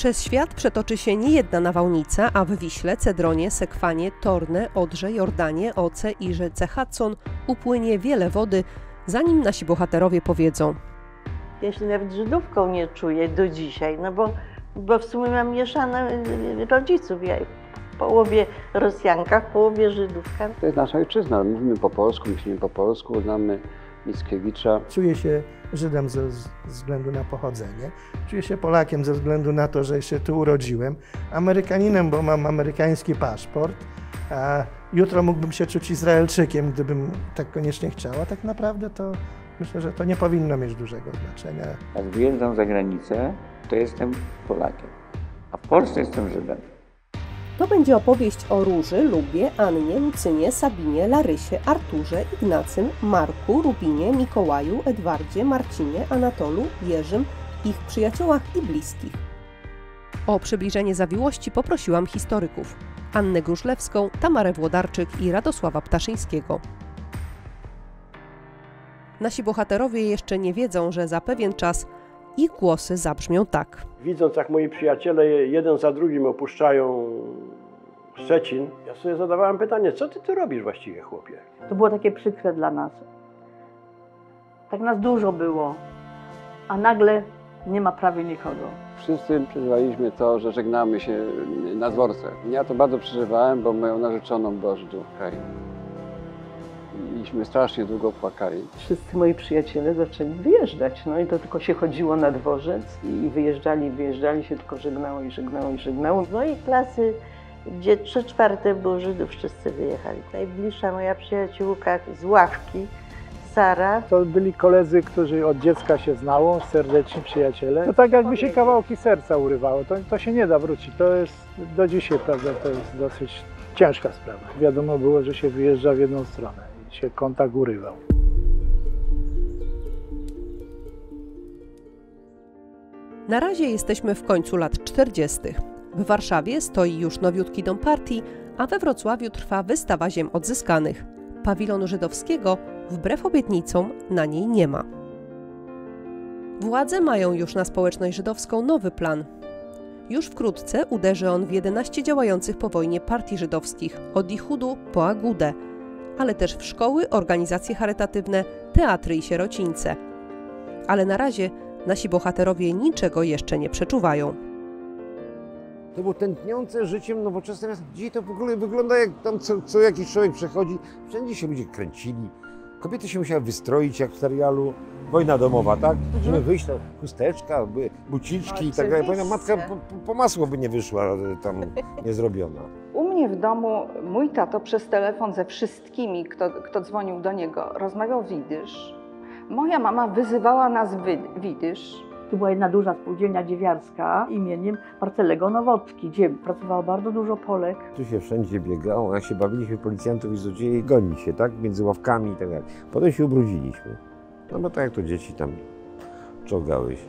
Przez świat przetoczy się niejedna nawałnica, a w Wiśle, Cedronie, Sekwanie, Torne, Odrze, Jordanie, Oce i rzece Hudson upłynie wiele wody, zanim nasi bohaterowie powiedzą: ja się nawet Żydówką nie czuję do dzisiaj, no bo w sumie mam mieszane rodziców. Ja w połowie Rosjanka, w połowie Żydówka. To jest nasza ojczyzna, mówimy po polsku, myślimy po polsku, znamy Mickiewicza. Czuję się Żydem ze względu na pochodzenie, czuję się Polakiem ze względu na to, że się tu urodziłem, Amerykaninem, bo mam amerykański paszport, a jutro mógłbym się czuć Izraelczykiem, gdybym tak koniecznie chciała. Tak naprawdę to myślę, że to nie powinno mieć dużego znaczenia. Jak wyjeżdżam za granicę, to jestem Polakiem, a w Polsce jestem Żydem. To będzie opowieść o Róży, Lubie, Annie, Lucynie, Sabinie, Larysie, Arturze, Ignacym, Marku, Rubinie, Mikołaju, Edwardzie, Marcinie, Anatolu, Jerzym, ich przyjaciołach i bliskich. O przybliżenie zawiłości poprosiłam historyków Annę Gróżlewską, Tamarę Włodarczyk i Radosława Ptaszyńskiego. Nasi bohaterowie jeszcze nie wiedzą, że za pewien czas ich głosy zabrzmią tak. Widząc, jak moi przyjaciele jeden za drugim opuszczają Szczecin, ja sobie zadawałem pytanie, co ty tu robisz właściwie, chłopie? To było takie przykre dla nas. Tak nas dużo było, a nagle nie ma prawie nikogo. Wszyscy przeżywaliśmy to, że żegnamy się na dworce. Ja to bardzo przeżywałem, bo moją narzeczoną była Żydówka. Myśmy strasznie długo płakali. Wszyscy moi przyjaciele zaczęli wyjeżdżać, no i to tylko się chodziło na dworzec i wyjeżdżali się, tylko żegnało i żegnało i żegnało. Z mojej klasy, gdzie 3/4 było Żydów, wszyscy wyjechali. Najbliższa moja przyjaciółka z ławki, Sara. To byli koledzy, którzy od dziecka się znało, serdeczni przyjaciele. No tak jakby się kawałki serca urywało, to się nie da wrócić. To jest do dzisiaj, prawda, to jest dosyć ciężka sprawa. Wiadomo było, że się wyjeżdża w jedną stronę. Się kontakt urywał. Na razie jesteśmy w końcu lat 40. W Warszawie stoi już nowiutki dom partii, a we Wrocławiu trwa wystawa ziem odzyskanych. Pawilonu żydowskiego, wbrew obietnicom, na niej nie ma. Władze mają już na społeczność żydowską nowy plan. Już wkrótce uderzy on w 11 działających po wojnie partii żydowskich, od Ichudu po Agudę, ale też w szkoły, organizacje charytatywne, teatry i sierocińce. Ale na razie nasi bohaterowie niczego jeszcze nie przeczuwają. To było tętniące życiem nowoczesnym. Dzisiaj to w ogóle wygląda jak tam co jakiś człowiek przechodzi. Wszędzie się ludzie kręcili. Kobiety się musiały wystroić jak w serialu Wojna domowa, tak? Żeby wyjść, tam chusteczka, buciczki i tak dalej. Moja matka po masło by nie wyszła, tam nie zrobiona. U mnie w domu mój tato przez telefon ze wszystkimi, kto dzwonił do niego, rozmawiał widysz. Moja mama wyzywała nas widysz. Tu była jedna duża spółdzielnia dziewiarska imieniem Marcelego Nowotki, gdzie pracowało bardzo dużo Polek. Tu się wszędzie biegało, jak się bawiliśmy policjantów i złodziei, goni się, tak? Między ławkami i tak dalej. Potem się ubrudziliśmy. No bo tak jak to dzieci tam czołgały się.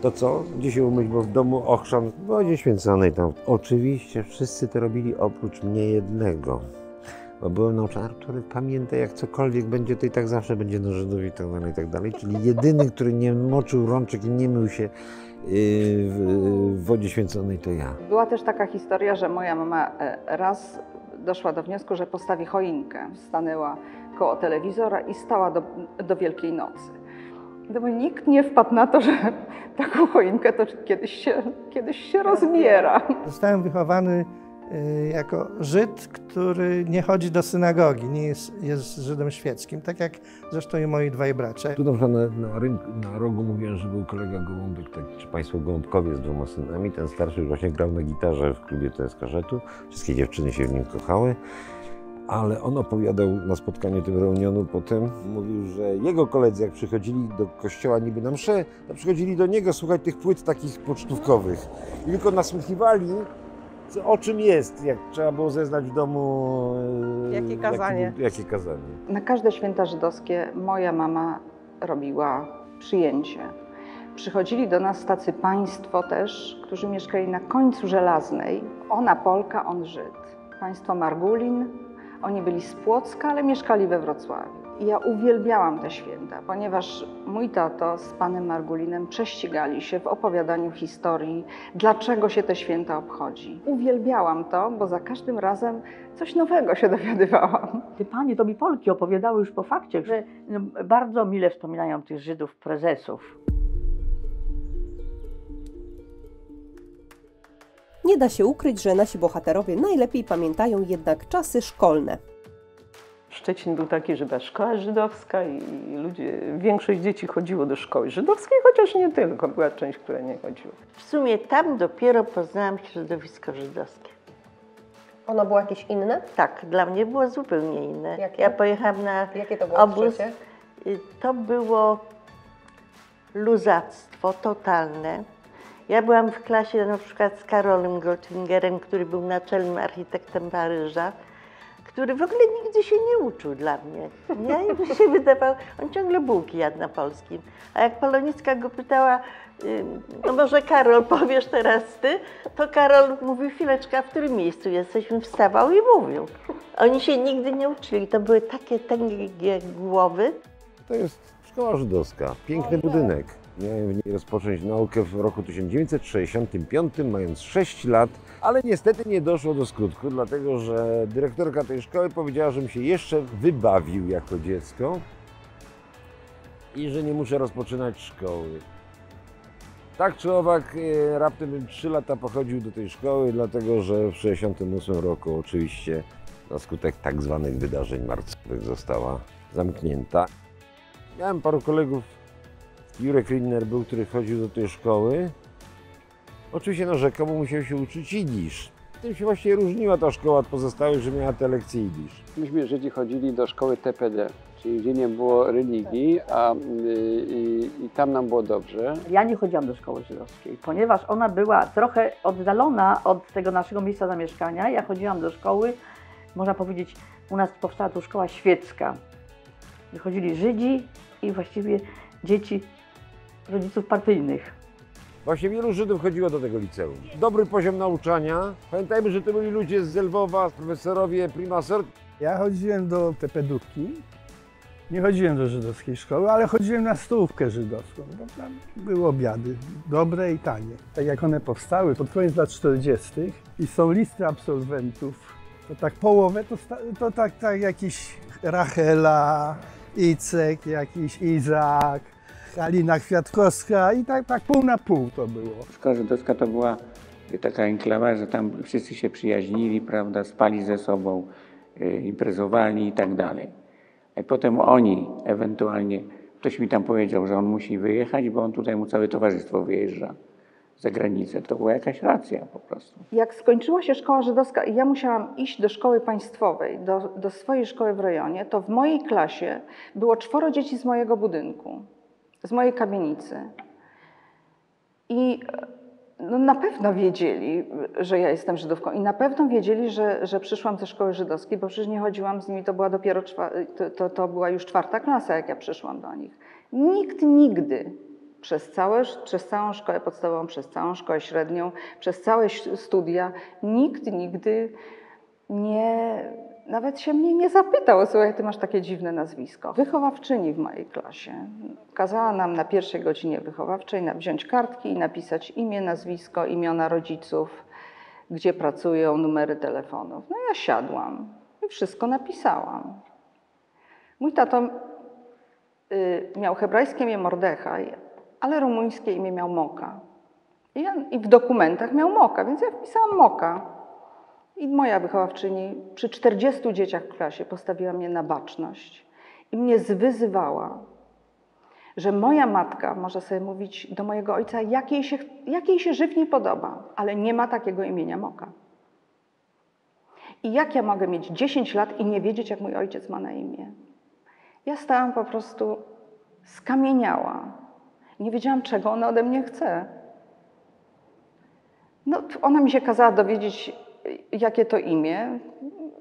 To co? Gdzie się umyć, bo w domu ochrzan w wodzie święconej tam. Oczywiście wszyscy to robili oprócz mnie jednego. Bo byłem nauczony, który pamięta, jak cokolwiek będzie, to i tak zawsze będzie na Żydów i tak dalej, czyli jedyny, który nie moczył rączek i nie mył się w wodzie święconej, to ja. Była też taka historia, że moja mama raz doszła do wniosku, że postawi choinkę. Stanęła koło telewizora i stała do Wielkiej Nocy. Gdyby nikt nie wpadł na to, że taką choinkę to kiedyś się rozbiera. Zostałem wychowany jako Żyd, który nie chodzi do synagogi, nie jest Żydem świeckim, tak jak zresztą i moi dwaj bracia. Tu na przykład na rogu mówiłem, że był kolega Gołąbek, tak, czy państwo Gołąbkowie z dwoma synami. Ten starszy właśnie grał na gitarze w klubie TSK-Żetu. Wszystkie dziewczyny się w nim kochały. Ale on opowiadał na spotkaniu tym reunionu potem, mówił, że jego koledzy, jak przychodzili do kościoła niby na mszę, to przychodzili do niego słuchać tych płyt takich pocztówkowych i tylko nasłuchiwali, o czym jest, jak trzeba było zeznać w domu, jakie kazanie. Na każde święta żydowskie moja mama robiła przyjęcie. Przychodzili do nas tacy państwo też, którzy mieszkali na końcu Żelaznej. Ona Polka, on Żyd. Państwo Margulin. Oni byli z Płocka, ale mieszkali we Wrocławiu. Ja uwielbiałam te święta, ponieważ mój tato z panem Margulinem prześcigali się w opowiadaniu historii, dlaczego się te święta obchodzi. Uwielbiałam to, bo za każdym razem coś nowego się dowiadywałam. Ty panie, to mi Polki opowiadały już po fakcie, że bardzo mile wspominają tych Żydów prezesów. Nie da się ukryć, że nasi bohaterowie najlepiej pamiętają jednak czasy szkolne. Szczecin był taki, że była szkoła żydowska i ludzie, większość dzieci chodziło do szkoły żydowskiej, chociaż nie tylko, była część, która nie chodziła. W sumie tam dopiero poznałam środowisko żydowskie. Ono było jakieś inne? Tak, dla mnie było zupełnie inne. Jakie? Ja pojechałam na jakie to było obóz. To było luzactwo totalne. Ja byłam w klasie na przykład z Karolem Göttingerem, który był naczelnym architektem Paryża, który w ogóle nigdy się nie uczył dla mnie. Ja mi się wydawał, on ciągle bułki jadł na polskim. A jak Polonicka go pytała, no może Karol powiesz teraz ty, to Karol mówił chwileczkę, w którym miejscu jesteśmy, wstawał i mówił. Oni się nigdy nie uczyli, to były takie tęgie głowy. To jest szkoła żydowska, piękny budynek. Miałem w niej rozpocząć naukę w roku 1965, mając 6 lat, ale niestety nie doszło do skutku, dlatego że dyrektorka tej szkoły powiedziała, żebym się jeszcze wybawił jako dziecko i że nie muszę rozpoczynać szkoły. Tak czy owak, raptem 3 lata pochodził do tej szkoły, dlatego że w 1968 roku oczywiście na skutek tak zwanych wydarzeń marcowych została zamknięta. Miałem paru kolegów, Jurek Rinder był, który chodził do tej szkoły. Oczywiście no, rzekomo musiał się uczyć jidysz. Tym się właśnie różniła ta szkoła od pozostałych, że miała te lekcje jidysz. Myśmy Żydzi chodzili do szkoły TPD, czyli gdzie nie było religii, a i tam nam było dobrze. Ja nie chodziłam do szkoły żydowskiej, ponieważ ona była trochę oddalona od tego naszego miejsca zamieszkania. Ja chodziłam do szkoły, można powiedzieć, u nas powstała tu szkoła świecka. Chodzili Żydzi i właściwie dzieci rodziców partyjnych. Właśnie wielu Żydów chodziło do tego liceum. Dobry poziom nauczania. Pamiętajmy, że to byli ludzie z Lwowa, profesorowie, primasor. Ja chodziłem do tepedówki. Nie chodziłem do żydowskiej szkoły, ale chodziłem na stołówkę żydowską. Bo tam były obiady dobre i tanie. Tak jak one powstały pod koniec lat 40. i są listy absolwentów, to tak połowę to tak jakiś Rachela, Icek, jakiś Izak, Halina Kwiatkowska i tak pół na pół to było. Szkoła żydowska to była taka enklawa, że tam wszyscy się przyjaźnili, prawda, spali ze sobą, imprezowali i tak dalej. A potem oni ewentualnie, ktoś mi tam powiedział, że on musi wyjechać, bo on tutaj mu całe towarzystwo wyjeżdża za granicę. To była jakaś racja po prostu. Jak skończyła się szkoła żydowska i ja musiałam iść do szkoły państwowej, do swojej szkoły w rejonie, to w mojej klasie było 4 dzieci z mojego budynku, z mojej kamienicy. I no, na pewno wiedzieli, że ja jestem Żydówką i na pewno wiedzieli, że przyszłam ze szkoły żydowskiej, bo przecież nie chodziłam z nimi, to była dopiero to była już 4. klasa, jak ja przyszłam do nich. Nikt nigdy przez całą szkołę podstawową, przez całą szkołę średnią, przez całe studia, nikt nigdy nie, nawet się mnie nie zapytał, słuchaj, ty masz takie dziwne nazwisko. Wychowawczyni w mojej klasie kazała nam na pierwszej godzinie wychowawczej wziąć kartki i napisać imię, nazwisko, imiona rodziców, gdzie pracują, numery telefonów. No ja siadłam i wszystko napisałam. Mój tato miał hebrajskie imię Mordechaj, ale rumuńskie imię miał Moka. I w dokumentach miał Moka, więc ja wpisałam Moka. I moja wychowawczyni przy 40 dzieciach w klasie postawiła mnie na baczność i mnie zwyzywała, że moja matka może sobie mówić do mojego ojca, jak jej się żywnie podoba, ale nie ma takiego imienia Moka. I jak ja mogę mieć 10 lat i nie wiedzieć, jak mój ojciec ma na imię? Ja stałam po prostu skamieniała. Nie wiedziałam, czego ona ode mnie chce. No, ona mi się kazała dowiedzieć, jakie to imię.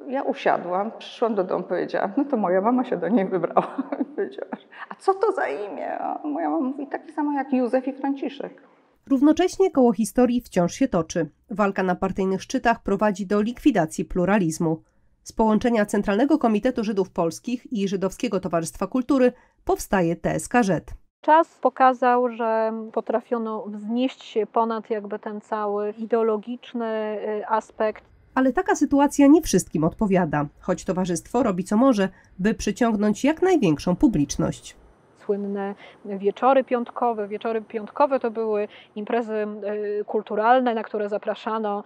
Ja usiadłam, przyszłam do domu, powiedziałam, no to moja mama się do niej wybrała. Powiedziała, a co to za imię? A moja mama mówi, takie samo jak Józef i Franciszek. Równocześnie koło historii wciąż się toczy. Walka na partyjnych szczytach prowadzi do likwidacji pluralizmu. Z połączenia Centralnego Komitetu Żydów Polskich i Żydowskiego Towarzystwa Kultury powstaje TSK-Żet. Czas pokazał, że potrafiono wznieść się ponad ten cały ideologiczny aspekt. Ale taka sytuacja nie wszystkim odpowiada, choć towarzystwo robi co może, by przyciągnąć jak największą publiczność. Słynne wieczory piątkowe to były imprezy kulturalne, na które zapraszano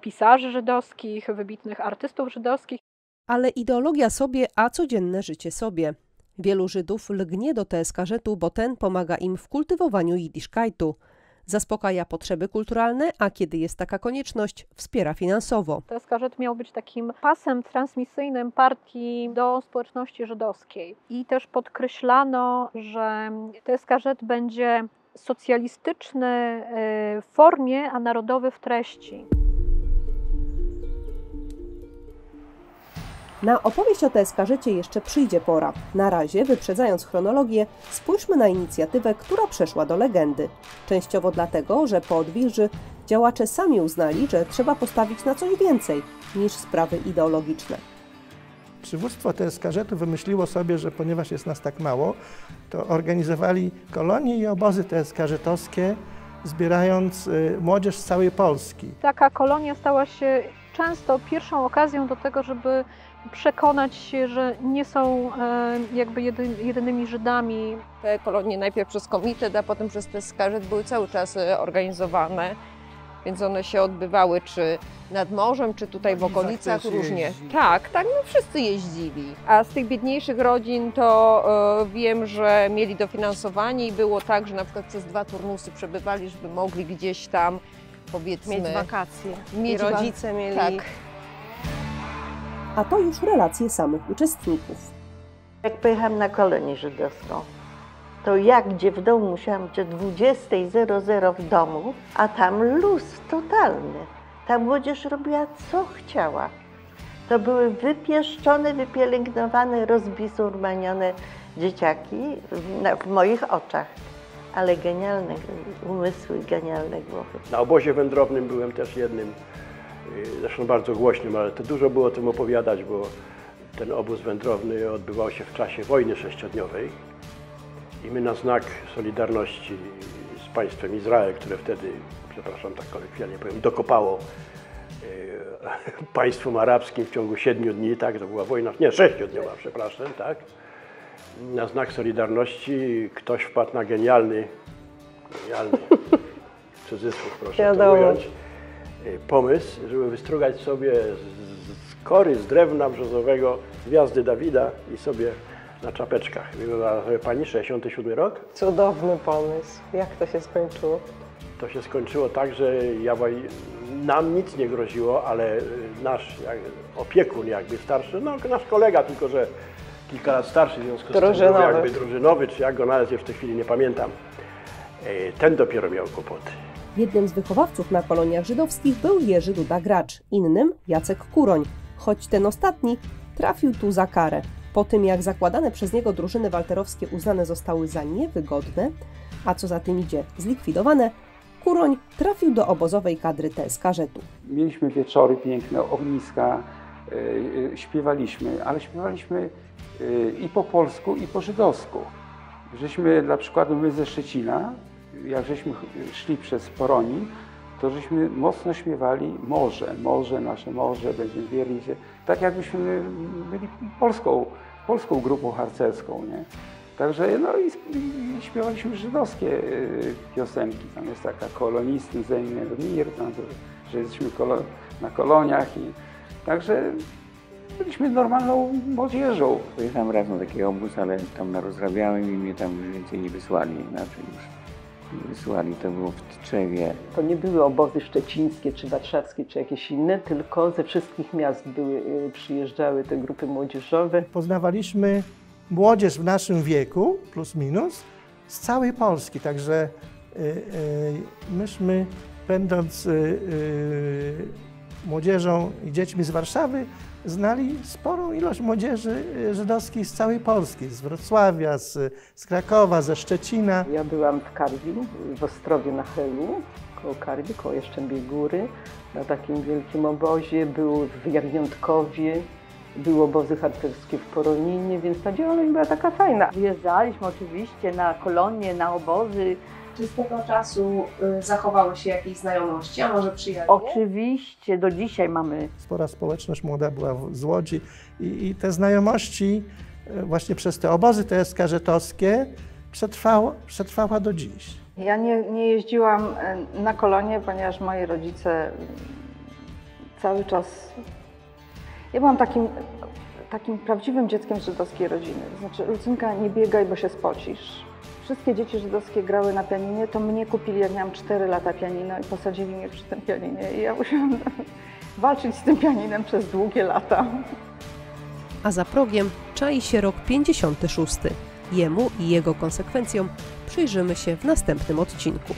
pisarzy żydowskich, wybitnych artystów żydowskich. Ale ideologia sobie, a codzienne życie sobie. Wielu Żydów lgnie do TSK-Żetu, bo ten pomaga im w kultywowaniu jidyszkajtu. Zaspokaja potrzeby kulturalne, a kiedy jest taka konieczność, wspiera finansowo. TSK-Żet miał być takim pasem transmisyjnym partii do społeczności żydowskiej. I też podkreślano, że TSK-Żet będzie socjalistyczny w formie, a narodowy w treści. Na opowieść o TSK-Żecie jeszcze przyjdzie pora. Na razie, wyprzedzając chronologię, spójrzmy na inicjatywę, która przeszła do legendy. Częściowo dlatego, że po odwilży działacze sami uznali, że trzeba postawić na coś więcej niż sprawy ideologiczne. Przywództwo TSK-Żetu wymyśliło sobie, że ponieważ jest nas tak mało, to organizowali kolonie i obozy TSK-Żetowskie, zbierając młodzież z całej Polski. Taka kolonia stała się często pierwszą okazją do tego, żeby przekonać się, że nie są jedynymi Żydami. Te kolonie najpierw przez komitet, a potem przez TSK-Żet były cały czas organizowane, więc one się odbywały czy nad morzem, czy tutaj w okolicach, różnie. Jeździ. Tak, no wszyscy jeździli. A z tych biedniejszych rodzin to wiem, że mieli dofinansowanie i było tak, że na przykład przez 2 turnusy przebywali, żeby mogli gdzieś tam, powiedzmy, mieć wakacje. I rodzice mieli. Tak. A to już relacje samych uczestników. Jak pojechałam na kolonię żydowską, to ja gdzie w domu musiałam być o 20:00 w domu, a tam luz totalny. Ta młodzież robiła co chciała. To były wypieszczone, wypielęgnowane, rozbisurmanione dzieciaki w moich oczach. Ale genialne umysły, genialne głowy. Na obozie wędrownym byłem też jednym. Zresztą bardzo głośnym, ale to dużo było o tym opowiadać, bo ten obóz wędrowny odbywał się w czasie wojny 6-dniowej i my na znak solidarności z państwem Izrael, które wtedy, przepraszam, tak kolokwialnie powiem, dokopało państwom arabskim w ciągu 7 dni, tak, to była wojna, nie, 6-dniowa, przepraszam, tak, na znak solidarności ktoś wpadł na genialny, w cudzysłów proszę to ująć, pomysł, żeby wystrugać sobie z kory, z drewna brzozowego gwiazdy Dawida i sobie na czapeczkach. Była pani 67 rok. Cudowny pomysł. Jak to się skończyło? To się skończyło tak, że nam nic nie groziło, ale nasz opiekun jakby starszy, no nasz kolega, tylko że kilka lat starszy, w związku z tym jakby drużynowy, czy jak go nazwie, w tej chwili nie pamiętam, ten dopiero miał kłopoty. Jednym z wychowawców na koloniach żydowskich był Jerzy Duda-Gracz, innym Jacek Kuroń, choć ten ostatni trafił tu za karę. Po tym jak zakładane przez niego drużyny walterowskie uznane zostały za niewygodne, a co za tym idzie zlikwidowane, Kuroń trafił do obozowej kadry TSK-Żetu. Mieliśmy wieczory piękne, ogniska, śpiewaliśmy, ale śpiewaliśmy i po polsku, i po żydowsku. Żeśmy, dla przykładu my ze Szczecina, jak żeśmy szli przez Poroni, to żeśmy mocno śmiewali morze, nasze morze, będziemy wierni się, tak jakbyśmy byli polską grupą harcerską, nie? Także no i śpiewaliśmy żydowskie piosenki, tam jest taka kolonistny zejmie mir, tam, że jesteśmy na koloniach i także byliśmy normalną młodzieżą. Pojechałem raz na taki obóz, ale tam narozrabiałem i mnie tam więcej nie wysłali inaczej już. Wysłali, to było w Tczewie. To nie były obozy szczecińskie, czy warszawskie, czy jakieś inne, tylko ze wszystkich miast przyjeżdżały te grupy młodzieżowe. Poznawaliśmy młodzież w naszym wieku, plus minus, z całej Polski. Także myśmy, będąc młodzieżą i dziećmi z Warszawy, znali sporą ilość młodzieży żydowskiej z całej Polski, z Wrocławia, z Krakowa, ze Szczecina. Ja byłam w Karwi, w Ostrowie na Helu, koło Karwi, koło Jastrzębiej Góry, na takim wielkim obozie, był w Jarniątkowie, były obozy harcerskie w Poroninie, więc ta działalność była taka fajna. Wyjeżdżaliśmy oczywiście na kolonie, na obozy. Czy z tego czasu zachowały się jakieś znajomości, a może przyjaźnie? Oczywiście, do dzisiaj mamy. Spora społeczność młoda była z Łodzi i te znajomości właśnie przez te obozy TSK-Żetowskie przetrwała do dziś. Ja nie jeździłam na kolonie, ponieważ moi rodzice cały czas... Ja byłam takim prawdziwym dzieckiem żydowskiej rodziny. Znaczy, Lucynka, nie biegaj, bo się spocisz. Wszystkie dzieci żydowskie grały na pianinie, to mnie kupili, jak miałam 4 lata pianino i posadzili mnie przy tym pianinie. I ja musiałam walczyć z tym pianinem przez długie lata. A za progiem czai się rok 56. Jemu i jego konsekwencjom przyjrzymy się w następnym odcinku.